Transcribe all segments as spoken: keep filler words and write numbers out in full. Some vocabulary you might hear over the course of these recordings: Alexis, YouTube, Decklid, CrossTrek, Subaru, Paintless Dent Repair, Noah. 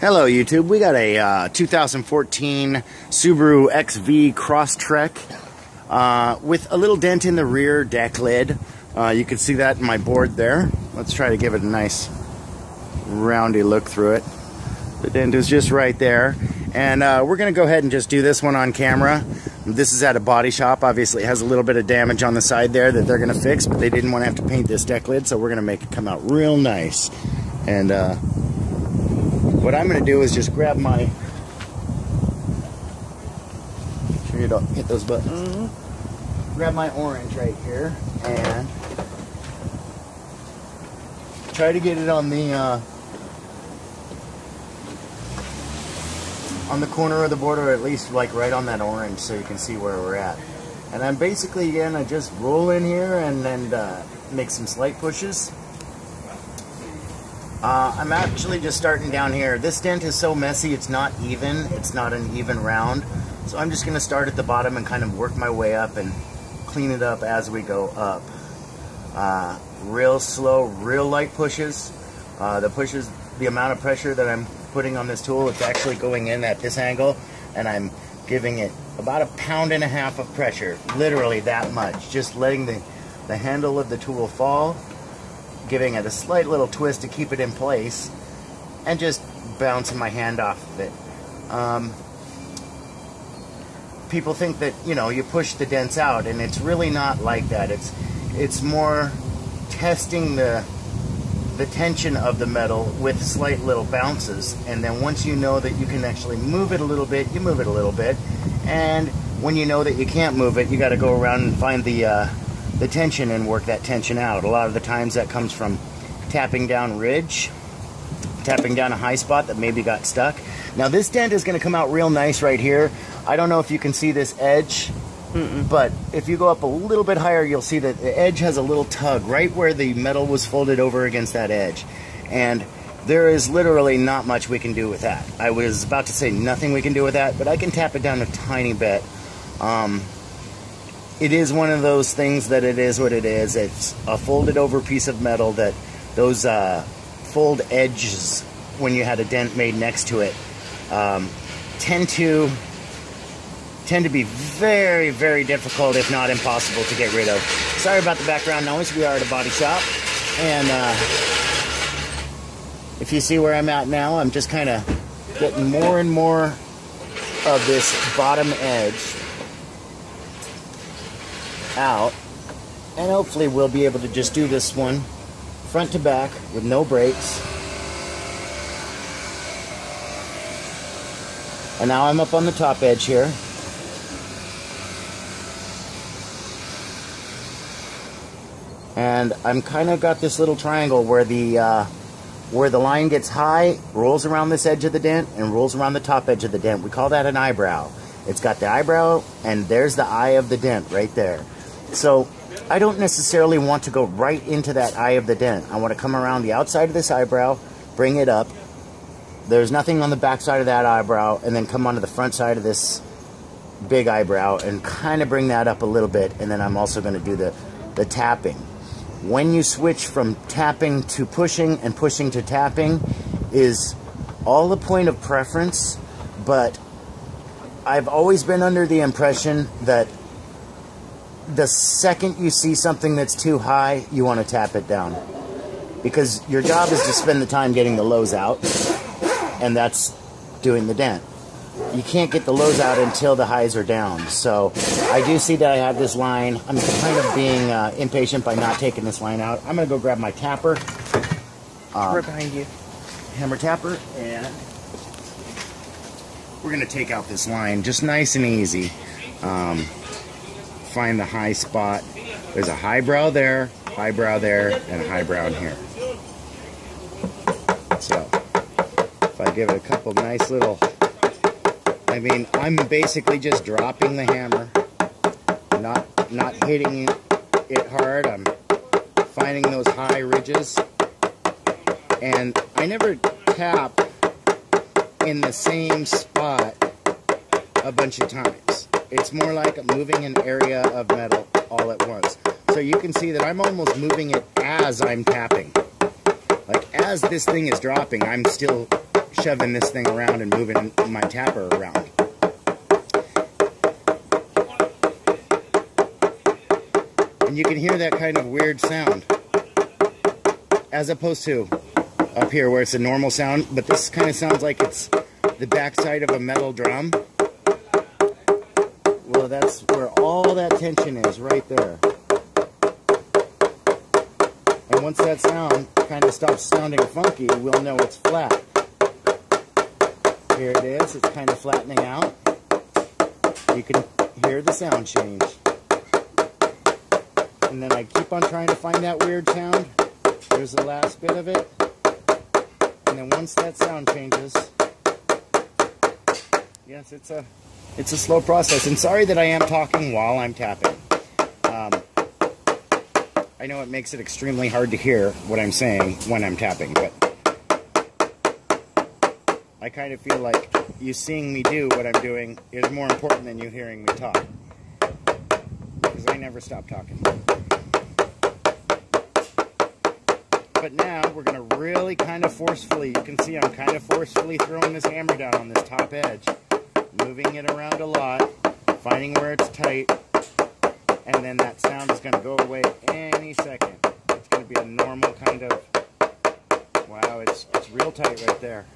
Hello YouTube, we got a uh, two thousand fourteen Subaru X V CrossTrek uh, with a little dent in the rear deck lid. Uh, you can see that in my board there. Let's try to give it a nice roundy look through it. The dent is just right there. And uh, we're going to go ahead and just do this one on camera. This is at a body shop. Obviously it has a little bit of damage on the side there that they're going to fix, but they didn't want to have to paint this deck lid, so we're going to make it come out real nice. And uh, what I'm going to do is just grab my, make sure you don't hit those buttons, grab my orange right here and try to get it on the, uh, on the corner of the board, or at least like right on that orange so you can see where we're at. And I'm basically, again, I just roll in here and then uh, make some slight pushes. Uh, I'm actually just starting down here. This dent is so messy, it's not even. It's not an even round. So I'm just going to start at the bottom and kind of work my way up and clean it up as we go up. Uh, real slow, real light pushes. Uh, the pushes, the amount of pressure that I'm putting on this tool, it's actually going in at this angle, and I'm giving it about a pound and a half of pressure. Literally that much. Just letting the, the handle of the tool fall, giving it a slight little twist to keep it in place, and just bouncing my hand off of it. Um, people think that, you know, you push the dents out, and it's really not like that. It's it's more testing the the tension of the metal with slight little bounces, and then once you know that you can actually move it a little bit, you move it a little bit, and when you know that you can't move it, you got to go around and find the uh, the tension and work that tension out. A lot of the times that comes from tapping down ridge, tapping down a high spot that maybe got stuck. Now this dent is going to come out real nice right here. I don't know if you can see this edge, mm-mm. but if you go up a little bit higher, you'll see that the edge has a little tug right where the metal was folded over against that edge. And there is literally not much we can do with that. I was about to say nothing we can do with that, but I can tap it down a tiny bit. Um, It is one of those things that it is what it is. It's a folded over piece of metal that those uh, fold edges, when you had a dent made next to it, um, tend to tend to be very, very difficult, if not impossible, to get rid of. Sorry about the background noise. We are at a body shop. And uh, if you see where I'm at now, I'm just kind of getting more and more of this bottom edge out, and hopefully we'll be able to just do this one front to back with no brakes. And now I'm up on the top edge here, and I'm kind of got this little triangle where the uh, where the line gets high, rolls around this edge of the dent, and rolls around the top edge of the dent. We call that an eyebrow. It's got the eyebrow, and there's the eye of the dent right there. So I don't necessarily want to go right into that eye of the dent. I want to come around the outside of this eyebrow, bring it up. There's nothing on the back side of that eyebrow, and then come onto the front side of this big eyebrow and kind of bring that up a little bit. And then I'm also going to do the, the tapping. When you switch from tapping to pushing and pushing to tapping is all a point of preference, but I've always been under the impression that the second you see something that's too high, you want to tap it down, because your job is to spend the time getting the lows out, and that's doing the dent. You can't get the lows out until the highs are down. So I do see that I have this line. I'm kind of being uh, impatient by not taking this line out. I'm going to go grab my tapper. Um, right behind you. Hammer tapper, and we're going to take out this line just nice and easy. Um, find the high spot. There's a high brow there, high brow there, and a high brow in here. So if I give it a couple nice little, I mean, I'm basically just dropping the hammer, not not hitting it hard. I'm finding those high ridges, and I never tap in the same spot a bunch of times. It's more like moving an area of metal all at once. So you can see that I'm almost moving it as I'm tapping. Like as this thing is dropping, I'm still shoving this thing around and moving my tapper around. And you can hear that kind of weird sound, as opposed to up here where it's a normal sound, but this kind of sounds like it's the backside of a metal drum. Well, that's where all that tension is, right there. And once that sound kind of stops sounding funky, we'll know it's flat. Here it is, it's kind of flattening out. You can hear the sound change. And then I keep on trying to find that weird sound. There's the last bit of it. And then once that sound changes, yes, it's a it's a slow process. And sorry that I am talking while I'm tapping. Um, I know it makes it extremely hard to hear what I'm saying when I'm tapping, but I kind of feel like you seeing me do what I'm doing is more important than you hearing me talk, because I never stop talking. But now we're going to really kind of forcefully, you can see I'm kind of forcefully throwing this hammer down on this top edge, moving it around a lot, finding where it's tight, and then that sound is going to go away any second. It's going to be a normal kind of, wow, it's, it's real tight right there.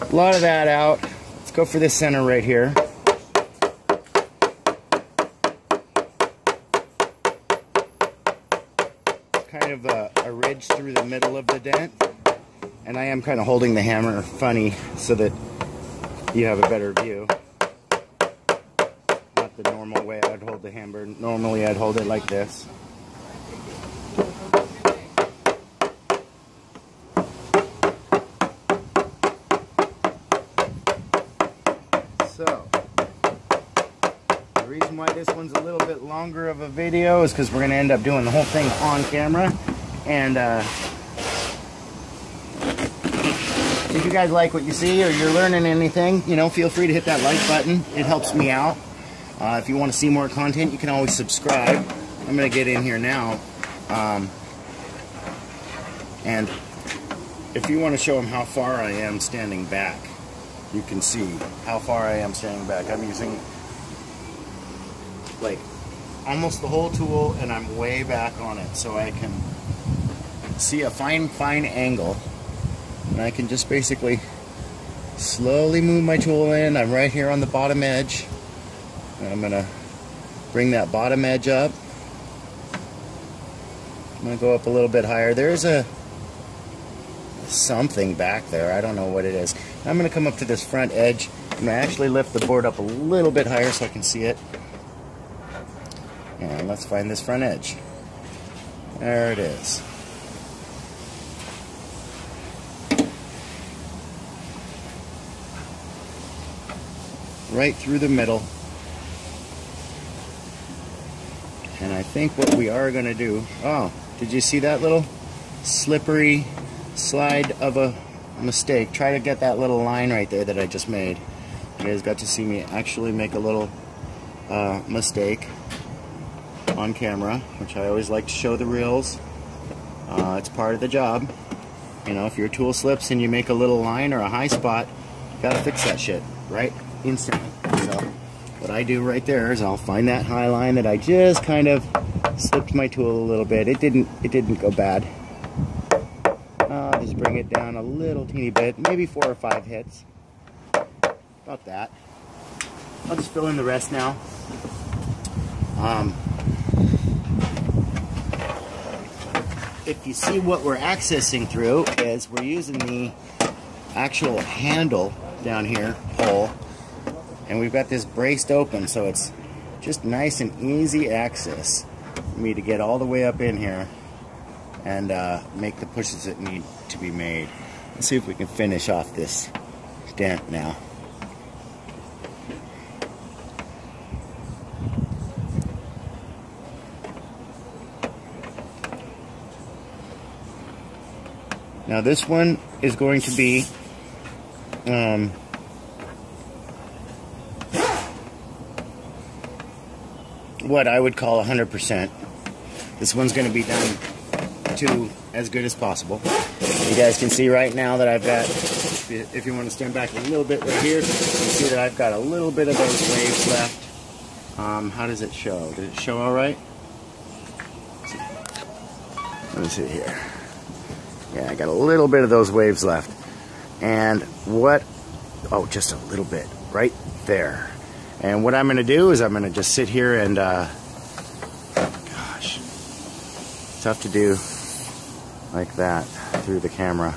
A lot of that out. Let's go for this center right here. Kind of a, a ridge through the middle of the dent, and I am kind of holding the hammer funny so that you have a better view. Not the normal way I'd hold the hammer. Normally I'd hold it like this. So the reason why this one's a little bit longer of a video is because we're going to end up doing the whole thing on camera. And uh, if you guys like what you see, or you're learning anything, you know, feel free to hit that like button. It helps me out. Uh, if you want to see more content, you can always subscribe. I'm going to get in here now. Um, and if you want to show them how far I am standing back, you can see how far I am standing back. I'm using like almost the whole tool, and I'm way back on it, so I can see a fine fine angle, and I can just basically slowly move my tool in. I'm right here on the bottom edge, and I'm gonna bring that bottom edge up. I'm gonna go up a little bit higher. There's a something back there, I don't know what it is. I'm gonna come up to this front edge. I'm gonna actually lift the board up a little bit higher so I can see it. And let's find this front edge. There it is. Right through the middle. And I think what we are going to do... Oh, did you see that little slippery slide of a mistake? Try to get that little line right there that I just made. You guys got to see me actually make a little uh, mistake on camera, which I always like to show the reels. Uh, it's part of the job. You know, if your tool slips and you make a little line or a high spot, you gotta fix that shit, right? Instantly. So, what I do right there is I'll find that high line that I just kind of slipped my tool a little bit. It didn't, it didn't go bad. I'll just bring it down a little teeny bit, maybe four or five hits. About that. I'll just fill in the rest now. Um, If you see what we're accessing through is we're using the actual handle down here, pole, and we've got this braced open, so it's just nice and easy access for me to get all the way up in here and uh, make the pushes that need to be made. Let's see if we can finish off this dent now. Now this one is going to be um, what I would call one hundred percent. This one's going to be done to as good as possible. You guys can see right now that I've got, if you want to stand back a little bit right here, you can see that I've got a little bit of those waves left. Um, how does it show? Did it show all right? Let me see here. Yeah, I got a little bit of those waves left. And what, oh, just a little bit, right there. And what I'm going to do is I'm going to just sit here and, uh, gosh, tough to do like that through the camera.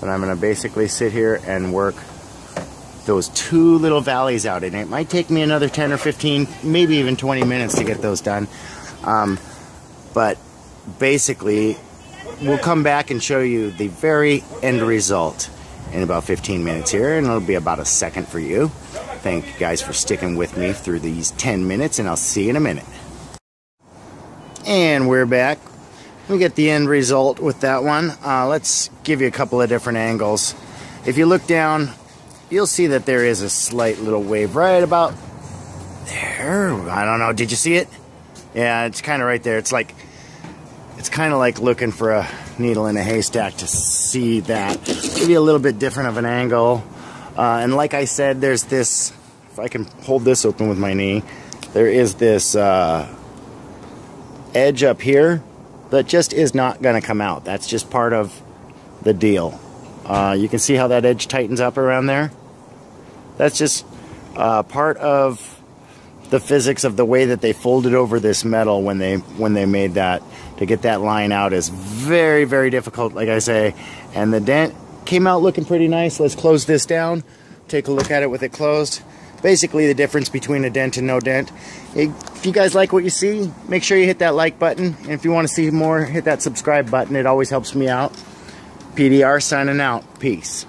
But I'm going to basically sit here and work those two little valleys out. And it might take me another ten or fifteen, maybe even twenty minutes to get those done. Um, but basically, we'll come back and show you the very end result in about fifteen minutes here, and it'll be about a second for you. Thank you guys for sticking with me through these ten minutes, and I'll see you in a minute. And we're back. We get the end result with that one. Uh, let's give you a couple of different angles. If you look down, you'll see that there is a slight little wave right about there. I don't know. Did you see it? Yeah, it's kind of right there. It's like, it's kind of like looking for a needle in a haystack to see that. Give you a little bit different of an angle. Uh, and like I said, there's this, if I can hold this open with my knee, there is this uh, edge up here that just is not going to come out. That's just part of the deal. Uh, you can see how that edge tightens up around there. That's just uh, part of the physics of the way that they folded over this metal when they when they made that. To get that line out is very, very difficult, like I say. And the dent came out looking pretty nice. Let's close this down, take a look at it with it closed. Basically the difference between a dent and no dent. If you guys like what you see, make sure you hit that like button. And if you want to see more, hit that subscribe button. It always helps me out. P D R signing out. Peace.